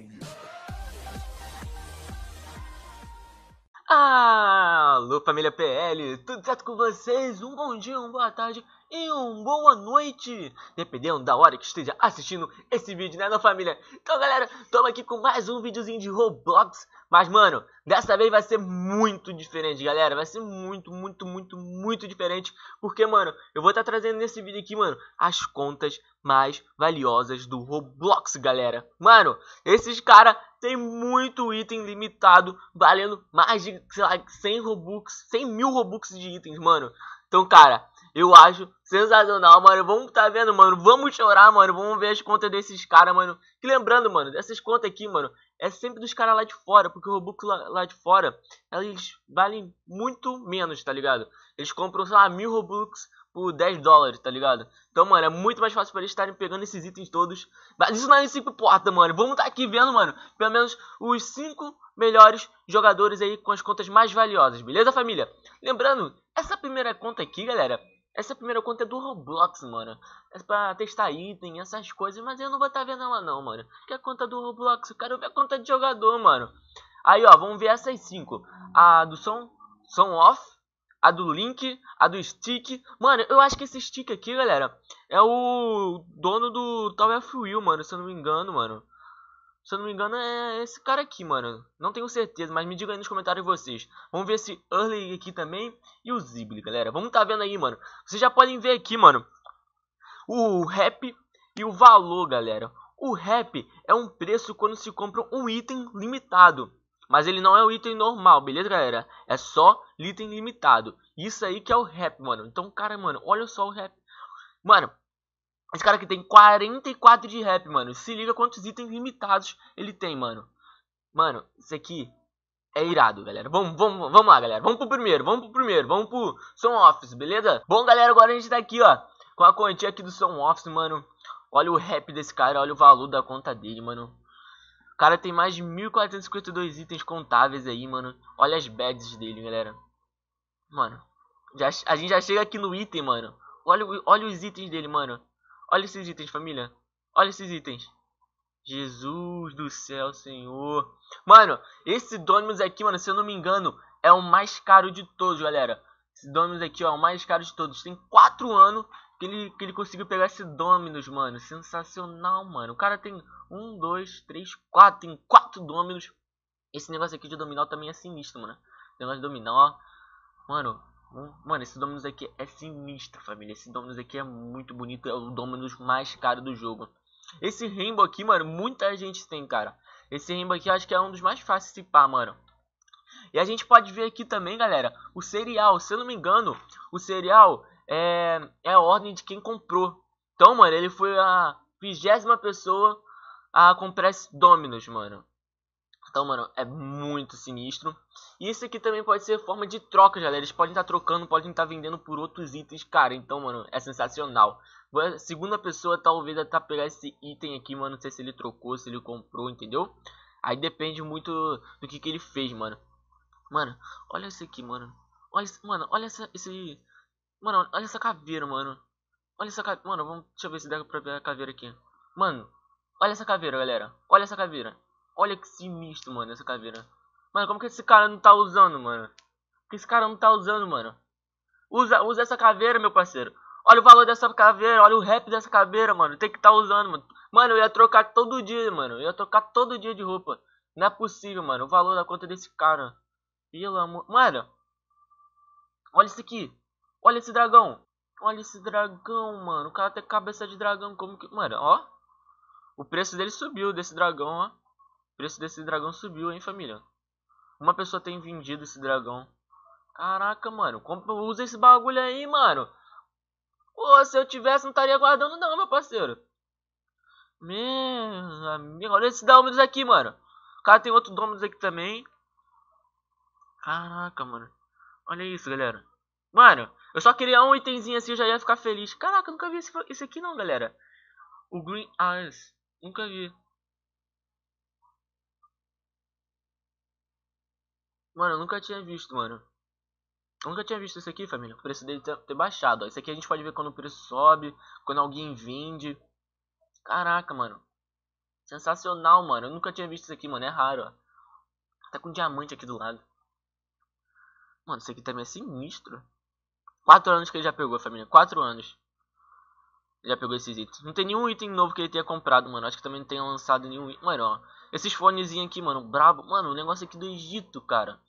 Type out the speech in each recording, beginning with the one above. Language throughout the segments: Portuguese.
também. Alô família PL, tudo certo com vocês? Um bom dia, uma boa tarde e uma boa noite, dependendo da hora que esteja assistindo esse vídeo, né não família? Então galera, tamo aqui com mais um videozinho de Roblox. Mas mano, dessa vez vai ser muito diferente galera, vai ser muito diferente. Porque mano, eu vou estar trazendo nesse vídeo aqui mano, as contas mais valiosas do Roblox galera. Mano, esses caras tem muito item limitado, valendo mais de, sei lá, 100 Robux, 100 mil Robux de itens, mano. Então, cara, eu acho sensacional, mano. Vamos tá vendo, mano. Vamos chorar, mano. Vamos ver as contas desses caras, mano. E lembrando, mano, dessas contas aqui, mano, é sempre dos caras lá de fora, porque o Robux lá de fora, eles valem muito menos, tá ligado? Eles compram, sei lá, 1000 Robux por 10 dólares, tá ligado? Então, mano, é muito mais fácil pra eles estarem pegando esses itens todos. Mas isso não se importa, mano. Vamos tá aqui vendo, mano, pelo menos os 5 melhores jogadores aí com as contas mais valiosas, beleza, família? Lembrando, essa primeira conta aqui, galera, essa primeira conta é do Roblox, mano. É pra testar item, essas coisas, mas eu não vou tá vendo ela não, mano. Que é a conta do Roblox, eu quero ver a conta de jogador, mano. Aí, ó, vamos ver essas 5. A do som off, a do Link, a do Stick. Mano, eu acho que esse Stick aqui, galera, é o dono do Tower of Will, mano, se eu não me engano, mano. Se eu não me engano, é esse cara aqui, mano. Não tenho certeza, mas me diga aí nos comentários vocês. Vamos ver esse Early aqui também e o Zibli, galera. Vamos tá vendo aí, mano. Vocês já podem ver aqui, mano, o rap e o valor, galera. O rap é um preço quando se compra um item limitado. Mas ele não é um item normal, beleza, galera? É só item limitado. Isso aí que é o rap, mano. Então, cara, mano, olha só o rap. Mano, esse cara aqui tem 44 de rap, mano. Se liga quantos itens limitados ele tem, mano. Mano, isso aqui é irado, galera. Vamos lá, galera. Vamos pro primeiro, Vamos pro Som Office, beleza? Bom, galera, agora a gente tá aqui, ó, com a quantia aqui do Som Office, mano. Olha o rap desse cara, olha o valor da conta dele, mano. O cara tem mais de 1452 itens contáveis aí, mano. Olha as badges dele, galera. Mano, a gente já chega aqui no item, mano. Olha os itens dele, mano. Olha esses itens, família. Olha esses itens. Jesus do céu, Senhor. Mano, esse Dominus aqui, mano, se eu não me engano, é o mais caro de todos, galera. Esse Dominus aqui, ó, é o mais caro de todos. Tem 4 anos que ele conseguiu pegar esse Dominus, mano. Sensacional, mano. O cara tem 1, 2, 3, 4. Tem 4 Dominus. Esse negócio aqui de dominar também é sinistro, mano. Esse negócio de dominar, mano. Mano, esse Dominus aqui é sinistro, família. Esse Dominus aqui é muito bonito. É o Dominus mais caro do jogo. Esse Rainbow aqui, mano, muita gente tem, cara. Esse Rainbow aqui eu acho que é um dos mais fáceis de pá, mano. E a gente pode ver aqui também, galera, o cereal. Se eu não me engano, o cereal é a ordem de quem comprou. Então, mano, ele foi a 20ª pessoa a comprar esse Dominus, mano. Então, mano, é muito sinistro. E isso aqui também pode ser forma de troca, galera. Eles podem estar trocando, podem estar vendendo por outros itens, cara. Então, mano, é sensacional. A 2ª pessoa, talvez, até pegar esse item aqui, mano. Não sei se ele trocou, se ele comprou, entendeu? Aí depende muito do que ele fez, mano. Mano, olha isso aqui, mano. Olha esse... Mano, olha essa caveira, mano. Olha essa caveira. Mano, deixa eu ver se dá pra ver a caveira aqui. Mano, olha essa caveira, galera. Olha essa caveira. Olha que sinistro, mano, essa caveira. Mano, como que esse cara não tá usando, mano? Por que esse cara não tá usando, mano? Usa essa caveira, meu parceiro. Olha o valor dessa caveira. Olha o rap dessa caveira, mano. Tem que tá usando, mano. Mano, eu ia trocar todo dia, mano. Eu ia trocar todo dia de roupa. Não é possível, mano. O valor da conta desse cara. Pelo amor... Mano. Olha isso aqui. Olha esse dragão. Olha esse dragão, mano. O cara tem cabeça de dragão. Como que... Mano, ó. O preço dele subiu, desse dragão, ó. O preço desse dragão subiu, hein, família. Uma pessoa tem vendido esse dragão. Caraca, mano. Usa esse bagulho aí, mano. Pô, se eu tivesse, não estaria guardando não, meu parceiro. Meu amigo. Olha esse Dominus aqui, mano. O cara tem outro Dominus aqui também. Caraca, mano. Olha isso, galera. Mano, eu só queria um itemzinho assim, eu já ia ficar feliz. Caraca, eu nunca vi esse aqui não, galera. O Green Eyes. Nunca vi. Mano, eu nunca tinha visto, mano. Eu nunca tinha visto isso aqui, família. O preço dele ter baixado, ó. Isso aqui a gente pode ver quando o preço sobe, quando alguém vende. Caraca, mano. Sensacional, mano. Eu nunca tinha visto isso aqui, mano. É raro, ó. Tá com um diamante aqui do lado. Mano, isso aqui também é sinistro. 4 anos que ele já pegou, família. 4 anos. Ele já pegou esses itens. Não tem nenhum item novo que ele tenha comprado, mano. Acho que também não tenha lançado nenhum item. Mano, ó. Esses fonezinhos aqui, mano. Brabo. Mano, o negócio aqui do Egito, cara.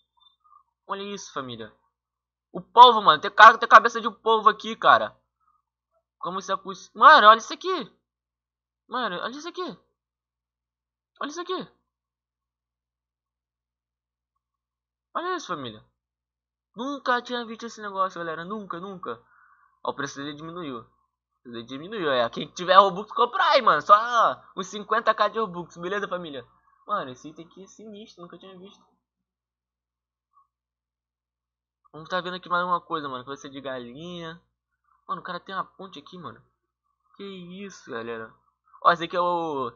Olha isso, família. O polvo, mano. Tem cara que tem cabeça de um polvo aqui, cara. Como isso é possível? Mano, olha isso aqui. Mano, olha isso aqui. Olha isso aqui. Olha isso, família. Nunca tinha visto esse negócio, galera. Nunca, nunca. Ó, o preço dele diminuiu. O preço dele diminuiu. É, quem tiver Robux, compra aí, mano. Só uns 50k de Robux, beleza, família? Mano, esse item aqui é sinistro. Nunca tinha visto. Vamos tá vendo aqui mais uma coisa, mano. Que vai ser de galinha. Mano, o cara tem uma ponte aqui, mano. Que isso, galera. Ó, esse aqui é o...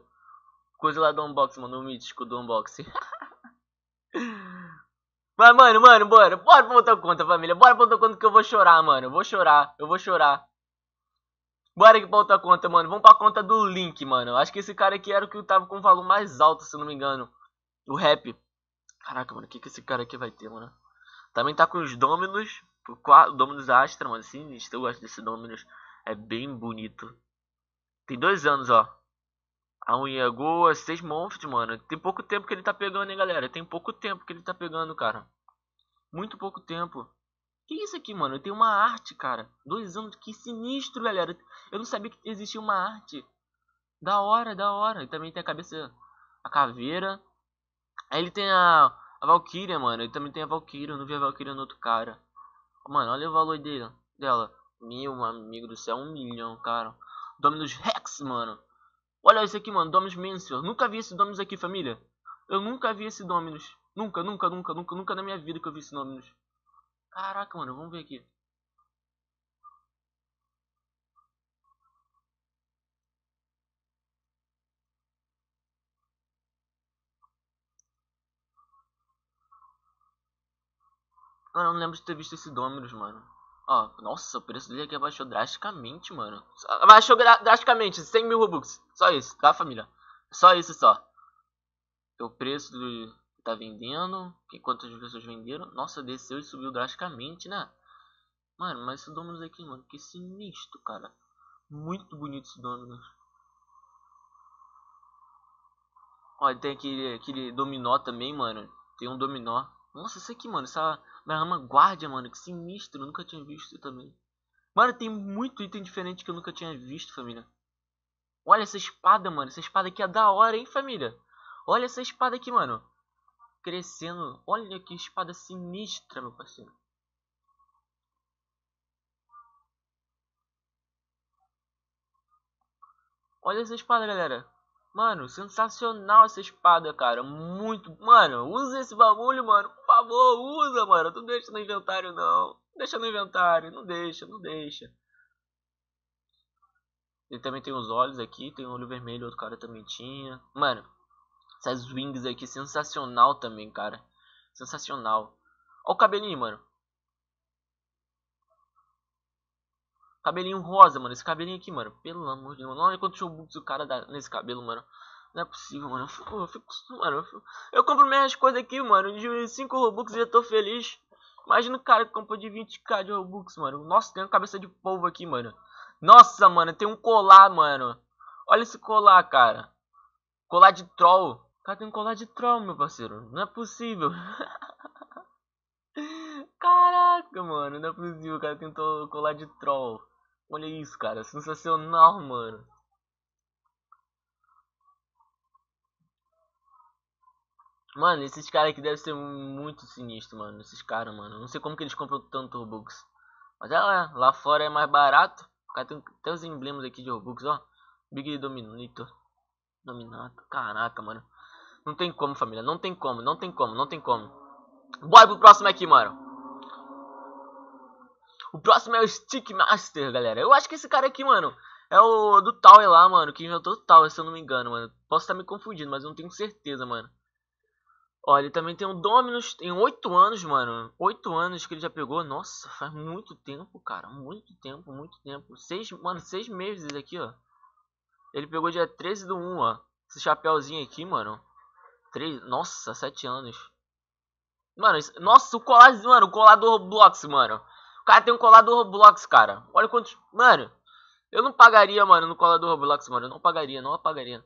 coisa lá do unboxing, mano. O mítico do unboxing. Mas, mano, bora pra outra conta, família. Bora pra outra conta que eu vou chorar, mano. Eu vou chorar, Bora aqui pra outra conta, mano. Vamos pra conta do Link, mano. Acho que esse cara aqui era o que tava com o valor mais alto, se não me engano. O rap. Caraca, mano, o que que esse cara aqui vai ter, mano? Também tá com os Dominus. O Dominus Astra, mano. Sinistro, eu gosto desse Dominus. É bem bonito. Tem 2 anos, ó. A unha goa, 6 monstros, mano. Tem pouco tempo que ele tá pegando, hein, galera. Tem pouco tempo que ele tá pegando, cara. Muito pouco tempo. Que isso aqui, mano? Tem uma arte, cara. 2 anos. Que sinistro, galera. Eu não sabia que existia uma arte. Da hora, da hora. E também tem a cabeça... a caveira. Aí ele tem a Valkyrie, mano. Ele também tem a Valkyrie. Eu não vi a Valkyrie no outro cara. Mano, olha o valor dela. Meu amigo do céu. 1 milhão, cara. Dominus Rex, mano. Olha isso aqui, mano. Dominus Mencer. Nunca vi esse Dominus aqui, família. Eu nunca vi esse Dominus. Nunca, nunca na minha vida que eu vi esse Dominus. Caraca, mano. Vamos ver aqui. Mano, eu não lembro de ter visto esse Dominus, mano. Ó, nossa, o preço dele aqui abaixou drasticamente, mano. Abaixou drasticamente, 100 mil Robux. Só isso, tá, família? Só isso, só. O preço do que tá vendendo, quantas pessoas venderam. Nossa, desceu e subiu drasticamente, né? Mano, mas esse Dominus aqui, mano, que sinistro, cara. Muito bonito esse Dominus. Ó, tem aquele dominó também, mano. Tem um dominó. Nossa, isso aqui, mano, essa... Brahma Guardia, mano, que sinistro, eu nunca tinha visto também. Mano, tem muito item diferente que eu nunca tinha visto, família. Olha essa espada, mano, essa espada aqui é da hora, hein, família. Olha essa espada aqui, mano. Crescendo, olha que espada sinistra, meu parceiro. Olha essa espada, galera. Mano, sensacional essa espada, cara. Muito... Mano, usa esse bagulho, mano. Por favor, usa, mano. Não deixa no inventário, não. Deixa no inventário. Não deixa, não deixa. Ele também tem os olhos aqui. Tem um olho vermelho. Outro cara também tinha. Mano, essas wings aqui. Sensacional também, cara. Sensacional. Olha o cabelinho, mano. Cabelinho rosa, mano. Esse cabelinho aqui, mano. Pelo amor de Deus. Olha quantos Robux o cara dá nesse cabelo, mano. Não é possível, mano. Eu compro minhas coisas aqui, mano. De 5 Robux e já tô feliz. Imagina o cara que comprou de 20k de Robux, mano. Nossa, tem uma cabeça de polvo aqui, mano. Nossa, mano. Tem um colar, mano. Olha esse colar, cara. Colar de troll. Cara, tem um colar de troll, meu parceiro. Não é possível. Caraca, mano. Não é possível. O cara tentou colar de troll. Olha isso, cara. Sensacional, mano. Mano, esses caras aqui devem ser muito sinistros, mano. Esses caras, mano. Não sei como que eles compram tanto Robux. Mas é lá fora é mais barato. O cara tem até os emblemas aqui de Robux, ó. Big Dominator. Dominator. Caraca, mano. Não tem como, família. Não tem como, Bora pro próximo aqui, mano. O próximo é o Stick Master, galera. Eu acho que esse cara aqui, mano, é o do Tower lá, mano. Que inventou o Tower, se eu não me engano, mano. Posso estar me confundindo, mas eu não tenho certeza, mano. Ó, ele também tem um Dominus. Tem 8 anos, mano. 8 anos que ele já pegou. Nossa, faz muito tempo, cara. Muito tempo, 6 meses aqui, ó. Ele pegou dia 13/1, ó. Esse chapéuzinho aqui, mano. 3, nossa, 7 anos. Mano, isso, nossa, o colar, mano, o colar do Roblox, mano. O cara tem um colar do Roblox, cara. Olha quantos, mano. Eu não pagaria, mano, no colar do Roblox, mano. Eu não pagaria, não pagaria.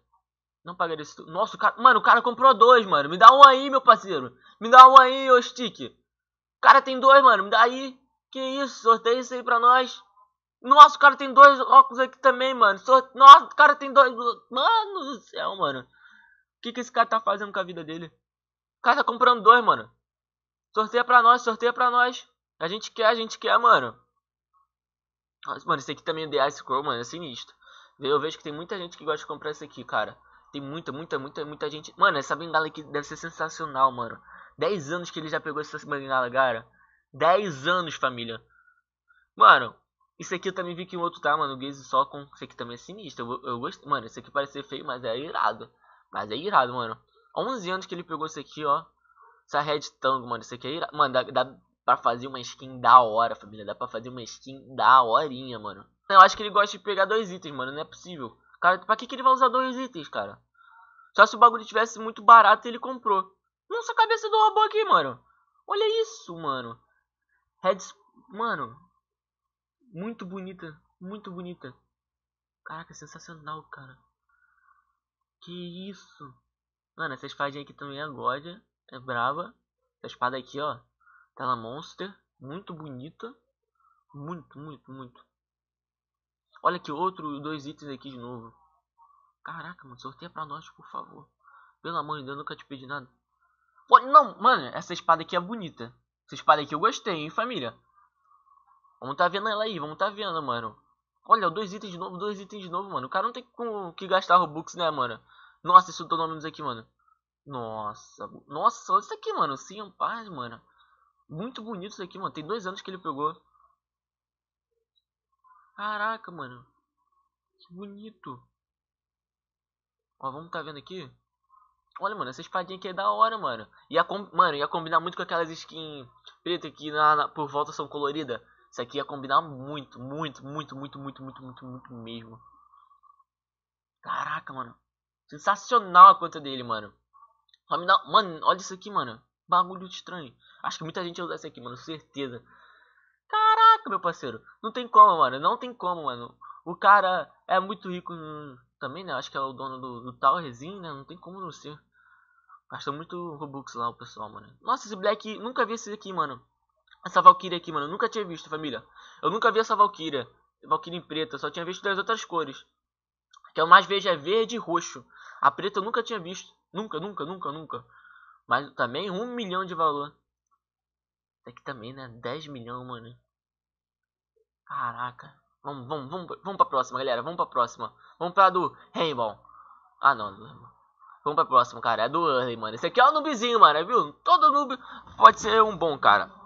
Não pagaria isso tudo. Nossa, o cara, mano, o cara comprou 2, mano. Me dá um aí, meu parceiro. Me dá um aí, ô Stick. O cara tem 2, mano. Me dá aí. Que isso, sorteia isso aí pra nós. Nossa, o cara tem 2 óculos aqui também, mano. Nossa, o cara tem 2. Mano do céu, mano. O que que esse cara tá fazendo com a vida dele? O cara tá comprando 2, mano. Sorteia pra nós, sorteia pra nós. A gente quer, mano. Nossa, mano, esse aqui também é The Ice Crow, mano. É sinistro. Eu vejo que tem muita gente que gosta de comprar esse aqui, cara. Tem muita gente. Mano, essa bengala aqui deve ser sensacional, mano. 10 anos que ele já pegou essa bengala, cara. 10 anos, família. Mano, isso aqui eu também vi que o outro tá, mano. O Gaze só com... Isso aqui também é sinistro. Eu gosto... Mano, isso aqui parece ser feio, mas é irado. Mas é irado, mano. 11 anos que ele pegou isso aqui, ó. Essa Red Tango, mano. Isso aqui é irado. Mano, dá pra fazer uma skin da hora, família. Dá pra fazer uma skin da horinha, mano. Eu acho que ele gosta de pegar 2 itens, mano. Não é possível. Cara, pra que ele vai usar 2 itens, cara? Só se o bagulho tivesse muito barato ele comprou. Nossa, a cabeça do robô aqui, mano. Olha isso, mano. Heads... Mano... Muito bonita. Muito bonita. Caraca, sensacional, cara. Que isso. Mano, essa espadinha aqui também é godia. É brava. Essa espada aqui, ó. Tela monster. Muito bonita. Muito. Olha que outro 2 itens aqui de novo. Caraca, mano. Sorteia pra nós, por favor. Pelo amor de Deus, eu nunca te pedi nada. Olha, não, mano. Essa espada aqui é bonita. Essa espada aqui eu gostei, hein, família. Vamos tá vendo ela aí, vamos tá vendo, mano. Olha, 2 itens de novo, 2 itens de novo, mano. O cara não tem com que gastar Robux, né, mano? Nossa, isso Dominus aqui, mano. Nossa, olha isso aqui, mano. Sim, paz, mano. Muito bonito isso aqui, mano. Tem 2 anos que ele pegou. Caraca, mano. Que bonito. Ó, vamos tá vendo aqui. Olha, mano, essa espadinha aqui é da hora, mano. Mano, ia combinar muito com aquelas skins preta que por volta são coloridas. Isso aqui ia combinar muito mesmo. Caraca, mano. Sensacional a conta dele, mano. Mano, olha isso aqui, mano. Bagulho estranho. Acho que muita gente ia usar isso aqui, mano. Certeza. Caraca, meu parceiro. Não tem como, mano. Não tem como, mano. O cara é muito rico também, né? Acho que é o dono do Towerzinho, né? Não tem como não ser. Gastou muito Robux lá o pessoal, mano. Nossa, esse Black... Nunca vi esse aqui, mano. Essa Valkyrie aqui, mano. Eu nunca tinha visto, família. Eu nunca vi essa Valkyrie. Valkyrie em preta. Eu só tinha visto das outras cores. Que eu mais vejo é verde e roxo. A preta eu nunca tinha visto. Nunca. Mas também 1 milhão de valor. Esse aqui também, né? 10 milhões, mano. Caraca. Vamos pra próxima, galera. Vamos pra próxima. Vamos pra do Rainbow. Ah, não. Vamos pra próxima, cara. É do Early, mano. Esse aqui é o noobzinho, mano. Viu? Todo noob pode ser um bom, cara.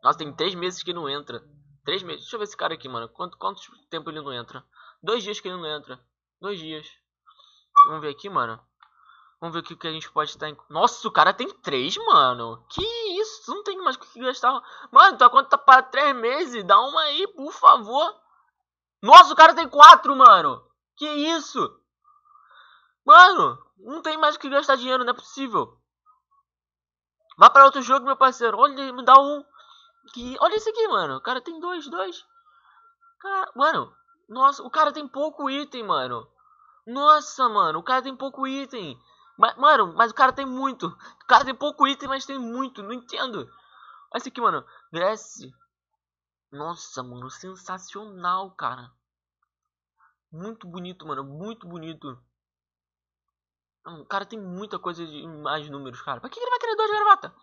Nossa, tem 3 meses que não entra. 3 meses. Deixa eu ver esse cara aqui, mano. Quanto tempo ele não entra? 2 dias que ele não entra. 2 dias. Vamos ver aqui, mano. Vamos ver o que a gente pode estar em... Nossa, o cara tem 3, mano. Que isso? Não tem mais o que gastar. Mano, tua conta tá para 3 meses. Dá uma aí, por favor. Nossa, o cara tem 4, mano. Que isso? Mano, não tem mais o que gastar dinheiro. Não é possível. Vá para outro jogo, meu parceiro. Olha, me dá um. Olha esse aqui, mano. O cara tem 2. Cara... Mano, nossa, o cara tem pouco item, mano. Nossa, mano, o cara tem pouco item. Mano, mas o cara tem muito. O cara tem pouco item, mas tem muito. Não entendo. Olha esse aqui, mano. Dress. Nossa, mano. Sensacional, cara. Muito bonito, mano. Muito bonito. O cara tem muita coisa de mais números, cara. Pra que ele vai querer 2 gravata?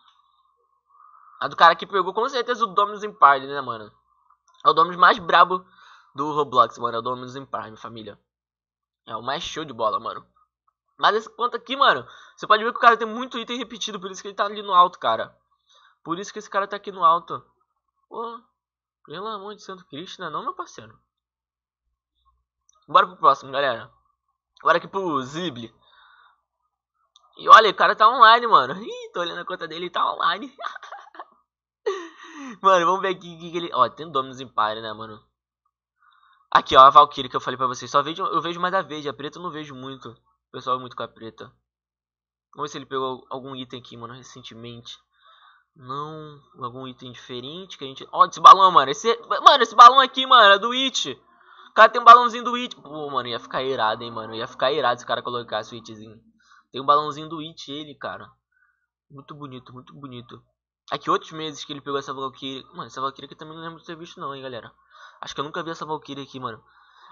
A do cara que pegou com certeza o Dominus Empire, né, mano? É o Dominus mais brabo do Roblox, mano. É o Dominus Empire, minha família. É o mais show de bola, mano. Mas esse ponto aqui, mano, você pode ver que o cara tem muito item repetido. Por isso que ele tá ali no alto, cara. Por isso que esse cara tá aqui no alto. Pô, pelo amor de Santo Cristo, né? Não, meu parceiro. Bora pro próximo, galera. Bora aqui pro Zible. E olha, o cara tá online, mano. Ih, tô olhando a conta dele, tá online. Mano, vamos ver aqui o que ele... Ó, tem Dominus Empire, né, mano? Aqui, ó, a Valkyrie que eu falei pra vocês. Eu vejo mais a verde, a preta eu não vejo muito. Pessoal é muito capeta. Vamos ver se ele pegou algum item aqui, mano, recentemente. Não, algum item diferente que a gente... Ó, esse balão, mano. Esse balão aqui, mano, é do It. O cara tem um balãozinho do It. Pô, mano, ia ficar irado, hein, mano. Ia ficar irado se o cara colocasse o Itzinho. Tem um balãozinho do It, ele, cara. Muito bonito, muito bonito. Aqui outros meses que ele pegou essa Valkyrie. Mano, essa Valkyrie aqui também não lembro de ter visto não, hein, galera. Acho que eu nunca vi essa Valkyrie aqui, mano.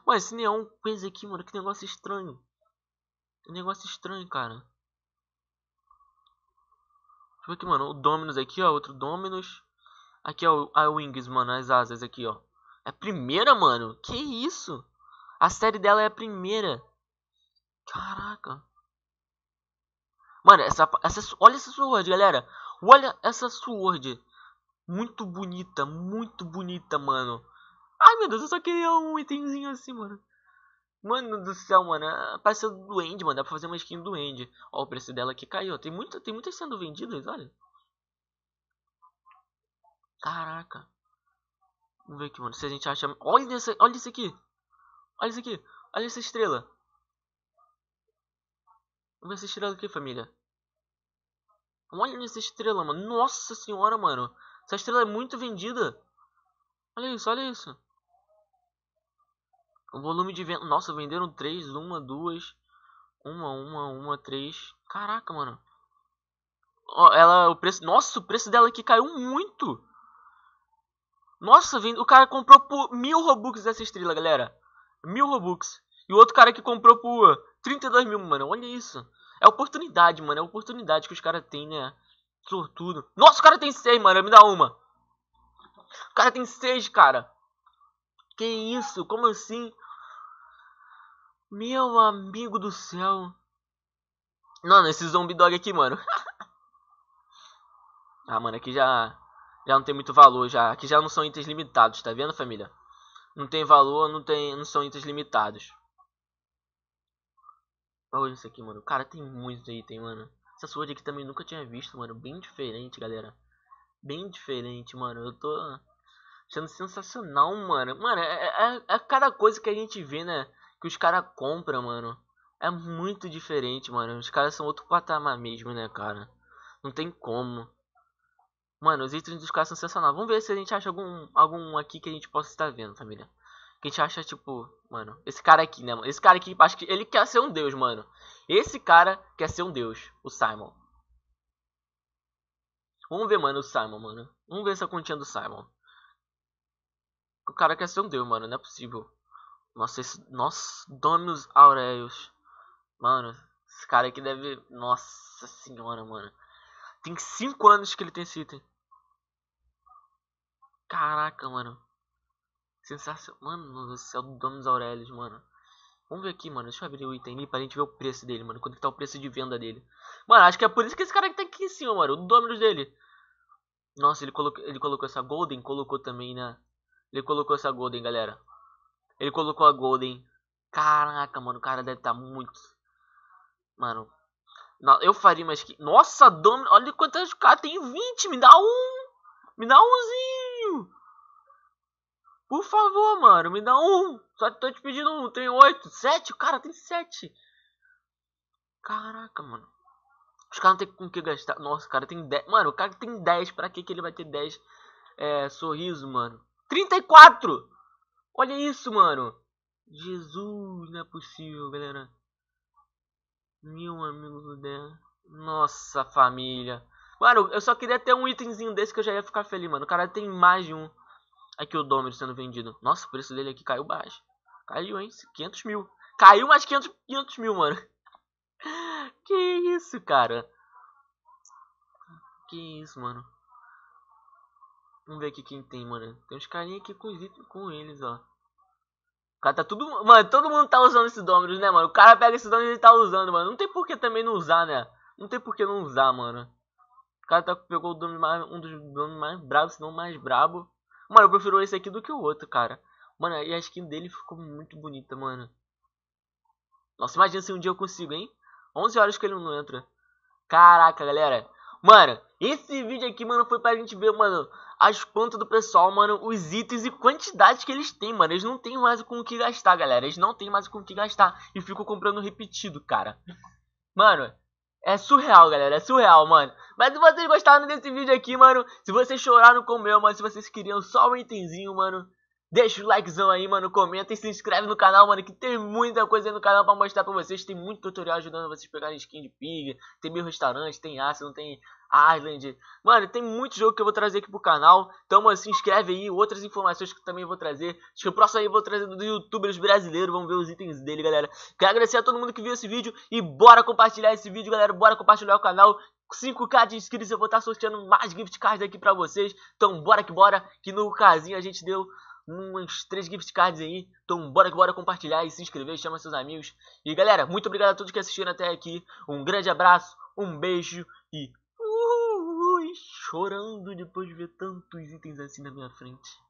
Mano, esse neon coisa aqui, mano. Que negócio estranho. Que negócio estranho, cara. Deixa eu ver aqui, mano. O Dominus aqui, ó. Outro Dominus. Aqui, ó. A Wings, mano. As asas aqui, ó. É a primeira, mano. Que isso? A série dela é a primeira. Caraca. Mano, olha essa sword, galera. Olha essa sword. Muito bonita. Muito bonita, mano. Ai, meu Deus. Eu só queria um itemzinho assim, mano. Mano do céu, mano, parece duende, mano, dá pra fazer uma skin duende. Ó, o preço dela aqui caiu, tem muitas sendo vendidas, olha. Caraca. Vamos ver aqui, mano, se a gente acha... olha isso aqui. Olha isso aqui, olha essa estrela. Vamos ver essa estrela aqui, família. Olha essa estrela, mano, nossa senhora, mano. Essa estrela é muito vendida. Olha isso, olha isso. O volume de venda... Nossa, venderam 3, 1, 2... 1, 3... Caraca, mano. Ó, ela... O preço... Nossa, o preço dela aqui caiu muito. Nossa, o cara comprou por 1000 Robux essa estrela, galera. 1000 Robux. E o outro cara que comprou por 32 mil, mano. Olha isso. É oportunidade, mano. É oportunidade que os caras têm, né? Sortudo. Nossa, o cara tem 6, mano. Me dá uma. O cara tem 6, cara. Que isso? Como assim? Meu amigo do céu. Mano, esse zombie dog aqui, mano. Ah, mano, aqui já não tem muito valor, já. Aqui já não são itens limitados, tá vendo, família? Não tem valor, não são itens limitados. Olha isso aqui, mano. Cara, tem muito item, mano. Essa sword aqui também nunca tinha visto, mano. Bem diferente, galera. Bem diferente, mano. Eu tô... achando sensacional, mano. Mano, é cada coisa que a gente vê, né? Que os caras compram, mano. É muito diferente, mano. Os caras são outro patamar mesmo, né, cara? Não tem como. Mano, os itens dos caras são sensacionais. Vamos ver se a gente acha algum aqui que a gente possa estar vendo, família. Que a gente acha, tipo... Mano, esse cara aqui, né, mano? Esse cara aqui, acho que ele quer ser um deus, mano. Esse cara quer ser um deus. O Simon. Vamos ver, mano, o Simon, mano. Vamos ver essa continha do Simon. O cara quer ser um deus, mano. Não é possível. Nossa, esse... Nossa, Dominus Aurelius. Mano, esse cara aqui deve... Nossa senhora, mano. Tem 5 anos que ele tem esse item. Caraca, mano. Sensacional. Mano do céu, Dominus Aurelius, mano. Vamos ver aqui, mano. Deixa eu abrir o item ali pra gente ver o preço dele, mano. Quanto que tá o preço de venda dele. Mano, acho que é por isso que esse cara aqui tá aqui em cima, mano. O Dominus dele. Nossa, ele colocou essa Golden. Colocou também, né? Ele colocou essa Golden, galera. Ele colocou a Golden. Caraca, mano. O cara deve estar muito... Mano. Não, eu faria, mas que... Nossa, Dominus. Olha quantas caras. Tem 20. Me dá um. Me dá umzinho. Por favor, mano. Me dá um. Só tô te pedindo um. Tem 8. 7. O cara tem 7. Caraca, mano. Os caras não tem com o que gastar. Nossa, o cara tem 10. Mano, o cara tem 10. Pra que ele vai ter 10? É, sorriso, mano. 34! Olha isso, mano. Jesus, não é possível, galera. Meu amigo do Deus. Nossa, família. Mano, eu só queria ter um itemzinho desse que eu já ia ficar feliz, mano. O cara tem mais de um. Aqui o Dominus sendo vendido. Nossa, o preço dele aqui caiu baixo. Caiu, hein? 500 mil. Caiu mais 500 mil, mano. Que isso, cara. Que isso, mano. Vamos ver aqui quem tem, mano. Tem uns carinha aqui com eles, ó. O cara tá tudo... Mano, todo mundo tá usando esses Dominus, né, mano? O cara pega esses Dominus e tá usando, mano. Não tem por que também não usar, né? Não tem por que não usar, mano. O cara tá... pegou o Dominus mais... um dos Dominus mais bravos, se não mais brabo. Mano, eu prefiro esse aqui do que o outro, cara. Mano, e a skin dele ficou muito bonita, mano. Nossa, imagina se um dia eu consigo, hein? 11 horas que ele não entra. Caraca, galera. Mano, esse vídeo aqui, mano, foi pra gente ver, mano... as contas do pessoal, mano, os itens e quantidades que eles têm, mano. Eles não têm mais com o que gastar, galera. Eles não têm mais com o que gastar. E ficam comprando repetido, cara. Mano, é surreal, galera. É surreal, mano. Mas se vocês gostaram desse vídeo aqui, mano, se vocês choraram como eu, mano, se vocês queriam só um itemzinho, mano, deixa o likezão aí, mano, comenta e se inscreve no canal, mano, que tem muita coisa aí no canal pra mostrar pra vocês. Tem muito tutorial ajudando vocês a pegarem skin de pig, tem meu restaurante, tem Aslan, tem Island. Mano, tem muito jogo que eu vou trazer aqui pro canal. Então, mano, se inscreve aí, outras informações que eu também vou trazer. Acho que o próximo aí eu vou trazer dos youtubers brasileiros, vamos ver os itens dele, galera. Quero agradecer a todo mundo que viu esse vídeo e bora compartilhar esse vídeo, galera, bora compartilhar o canal. 5K de inscritos, eu vou estar sorteando mais gift cards aqui pra vocês. Então, bora, que no casinho a gente deu umas 3 gift cards aí. Então bora compartilhar e se inscrever, chama seus amigos. E galera, muito obrigado a todos que assistiram até aqui. Um grande abraço, um beijo e chorando depois de ver tantos itens assim na minha frente.